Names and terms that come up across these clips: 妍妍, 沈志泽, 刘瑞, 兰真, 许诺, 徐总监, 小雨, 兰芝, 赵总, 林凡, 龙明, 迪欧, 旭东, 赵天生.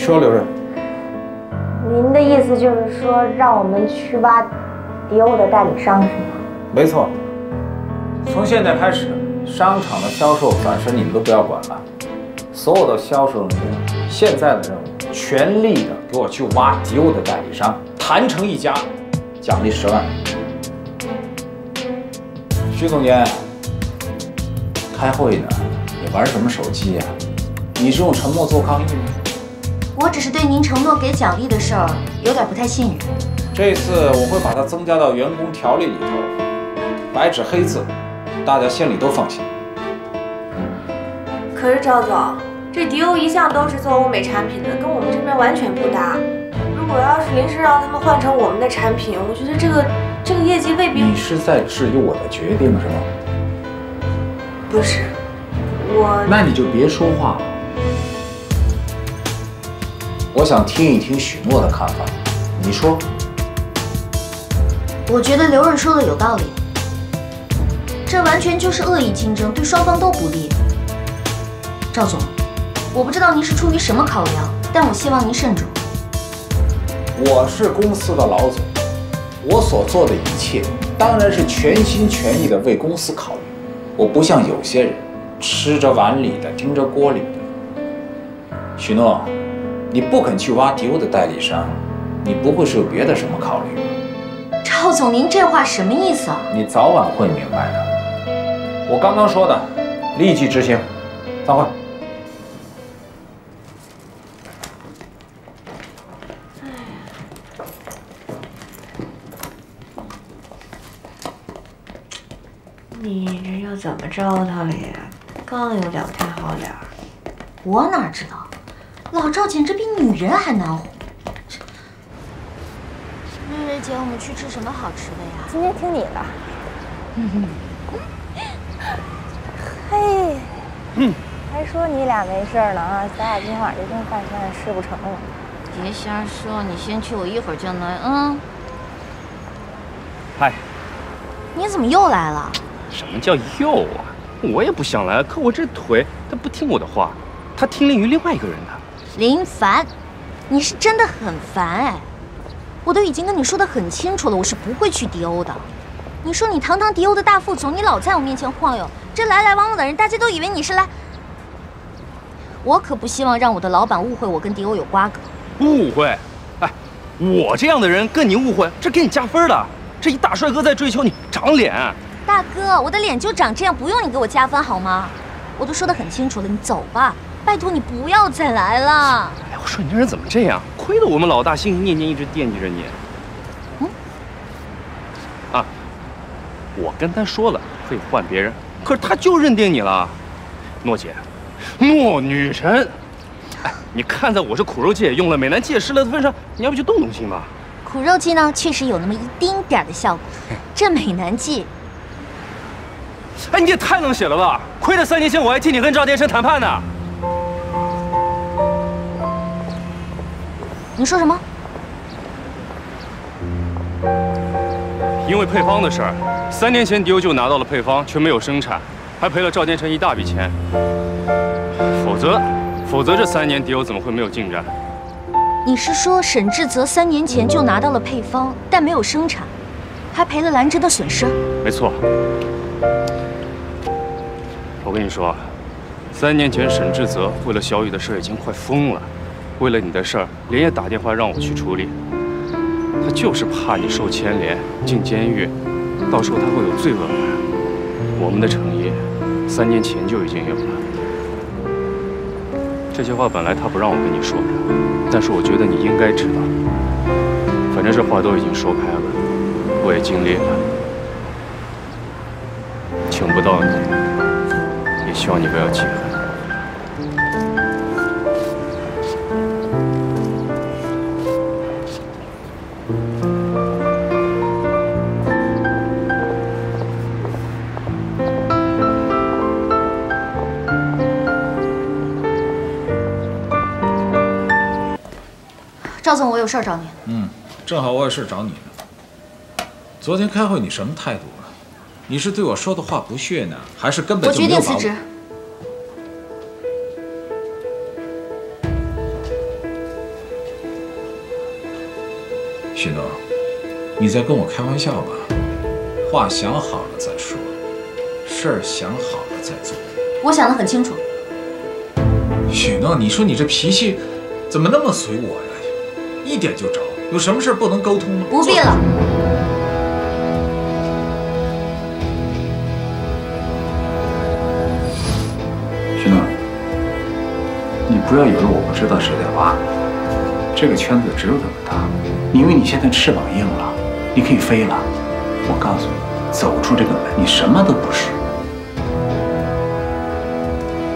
说，刘瑞。您的意思就是说，让我们去挖迪欧的代理商是吗？没错。从现在开始，商场的销售暂时你们都不要管了，所有的销售人员现在的任务，全力的给我去挖迪欧的代理商，谈成一家，奖励10万。徐总监，开会呢，你玩什么手机呀？你是用沉默做抗议吗？ 我只是对您承诺给奖励的事儿有点不太信任。这次我会把它增加到员工条例里头，白纸黑字，大家心里都放心。可是赵总，这迪欧一向都是做欧美产品的，跟我们这边完全不搭。如果要是临时让他们换成我们的产品，我觉得这个业绩未必……你是在质疑我的决定是吗？不是，我……那你就别说话了。 我想听一听许诺的看法，你说。我觉得刘润说的有道理，这完全就是恶意竞争，对双方都不利。赵总，我不知道您是出于什么考量，但我希望您慎重。我是公司的老总，我所做的一切当然是全心全意的为公司考虑，我不像有些人吃着碗里的，听着锅里的。许诺。 你不肯去挖迪欧的代理商，你不会是有别的什么考虑？赵总，您这话什么意思啊？你早晚会明白的。我刚刚说的，立即执行。散会。你这又怎么招他了呀？刚有两天好脸儿。我哪知道？ 老赵简直比女人还难哄。瑞瑞姐，我们去吃什么好吃的呀？今天听你的。嘿，还说你俩没事呢啊？咱俩今晚这顿饭现在吃不成了。别瞎说，你先去，我一会儿就来。嗯。嗨。你怎么又来了？什么叫又啊？我也不想来，可我这腿它不听我的话，它听令于另外一个人的。 林凡，你是真的很烦哎！我都已经跟你说得很清楚了，我是不会去迪欧的。你说你堂堂迪欧的大副总，你老在我面前晃悠，这来来往往的人，大家都以为你是来……我可不希望让我的老板误会我跟迪欧有瓜葛。误会？哎，我这样的人跟你误会，这给你加分的。这一大帅哥在追求你，长脸。大哥，我的脸就长这样，不用你给我加分好吗？我都说得很清楚了，你走吧。 拜托你不要再来了！哎，我说你这人怎么这样？亏得我们老大心心念念一直惦记着你。嗯。啊，我跟他说了可以换别人，可是他就认定你了。诺姐，诺女神。哎，你看在我是苦肉计用了美男计也失了的份上，你要不就动动心吧。苦肉计呢，确实有那么一丁点的效果。这美男计。 哎，你也太能写了吧！亏得3年前我还替你跟赵天生谈判呢。 你说什么？因为配方的事儿，3年前迪欧就拿到了配方，却没有生产，还赔了赵天成一大笔钱。否则这3年迪欧怎么会没有进展？你是说沈志泽3年前就拿到了配方，但没有生产，还赔了兰芝的损失？没错。我跟你说，3年前沈志泽为了小雨的事已经快疯了。 为了你的事儿，连夜打电话让我去处理。他就是怕你受牵连进监狱，到时候他会有罪恶感。我们的诚意，3年前就已经有了。这些话本来他不让我跟你说的，但是我觉得你应该知道。反正这话都已经说开了，我也尽力了。请不到你，也希望你不要记恨。 赵总，我有事儿找你。嗯，正好我有事找你呢。昨天开会你什么态度啊？你是对我说的话不屑呢，还是根本就没有把握？我决定辞职。旭东，你在跟我开玩笑吧？话想好了再说，事儿想好了再做。我想得很清楚。许诺，你说你这脾气怎么那么随我呀？一点就着，有什么事不能沟通吗？不必了。许诺，你不要以为我不知道谁在挖你，这个圈子只有这么大。你以为你现在翅膀硬了，你可以飞了？我告诉你，走出这个门，你什么都不是。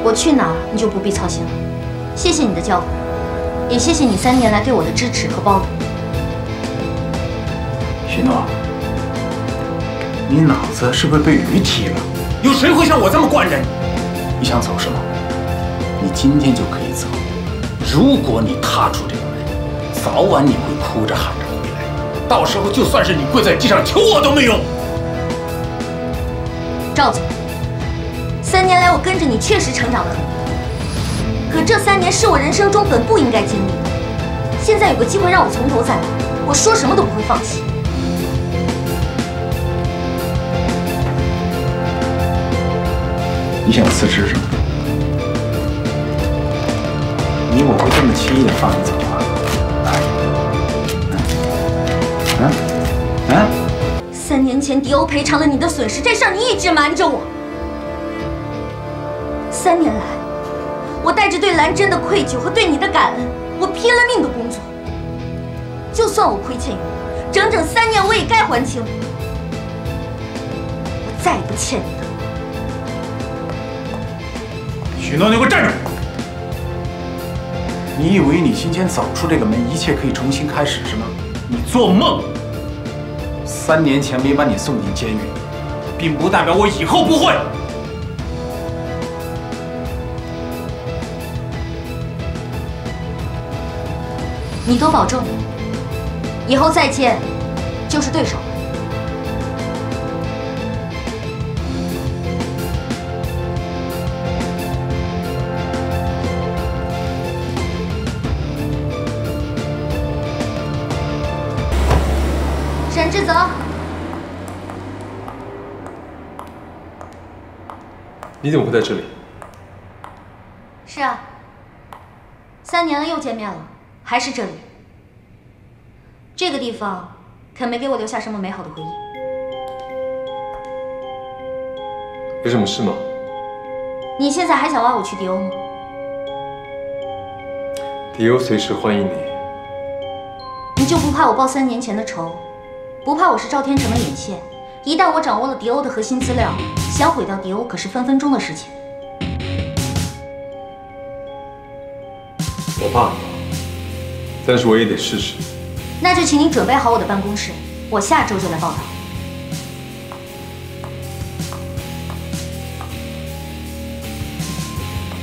我去哪儿，你就不必操心了。谢谢你的教诲，也谢谢你3年来对我的支持和包容。许诺，你脑子是不是被驴踢了？有谁会像我这么惯人？你想走是吗？你今天就可以走。如果你踏出这个门，早晚你会哭着喊着回来。到时候就算是你跪在地上求我都没用。赵总。 3年来，我跟着你确实成长得很多，可这3年是我人生中本不应该经历的。现在有个机会让我从头再来，我说什么都不会放弃。你想辞职是吗？你我会这么轻易的放你走吗？3年前迪欧赔偿了你的损失，这事儿你一直瞒着我。 3年来，我带着对兰真的愧疚和对你的感恩，我拼了命的工作。就算我亏欠你，整整3年我也该还清。我再也不欠你的。许诺，你给我站住！你以为你今天走出这个门，一切可以重新开始是吗？你做梦！3年前没把你送进监狱，并不代表我以后不会。 你多保重，以后再见就是对手。沈志泽，你怎么会在这里？是啊，3年了又见面了。 还是这里，这个地方可没给我留下什么美好的回忆。有什么事吗？你现在还想挖我去迪欧吗？迪欧随时欢迎你。你就不怕我报3年前的仇？不怕我是赵天成的眼线？一旦我掌握了迪欧的核心资料，想毁掉迪欧可是分分钟的事情。我怕你。 但是我也得试试。那就请你准备好我的办公室，我下周就来报道。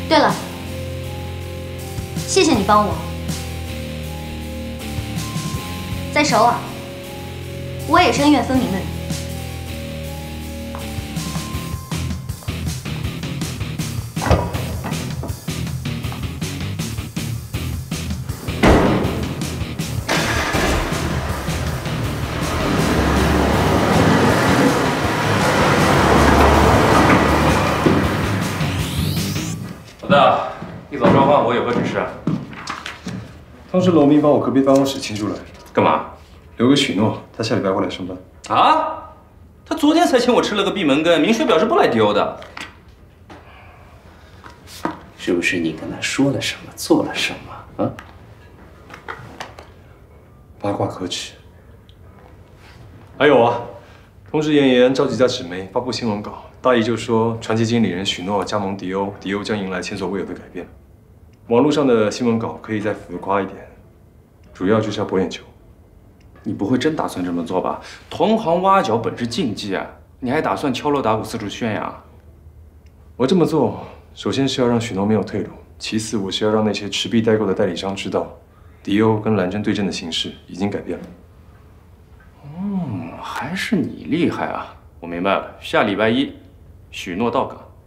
对了，谢谢你帮我。在首尔，我也是恩怨分明的人。当时龙明把我隔壁办公室清出来，干嘛？留给许诺，他下礼拜会来上班。啊？他昨天才请我吃了个闭门羹，明确表示不来迪欧的。是不是你跟他说了什么，做了什么啊？八卦可耻。还有啊，同事妍妍召集家纸媒发布新闻稿，大意就说传奇经理人许诺加盟迪欧，迪欧将迎来前所未有的改变。 网络上的新闻稿可以再浮夸一点，主要就是要博眼球。你不会真打算这么做吧？同行挖角本是禁忌啊，你还打算敲锣打鼓四处宣扬？我这么做，首先是要让许诺没有退路，其次我是要让那些持币代购的代理商知道，迪欧跟蓝真对阵的形势已经改变了。还是你厉害啊！我明白了，下礼拜1，许诺到岗。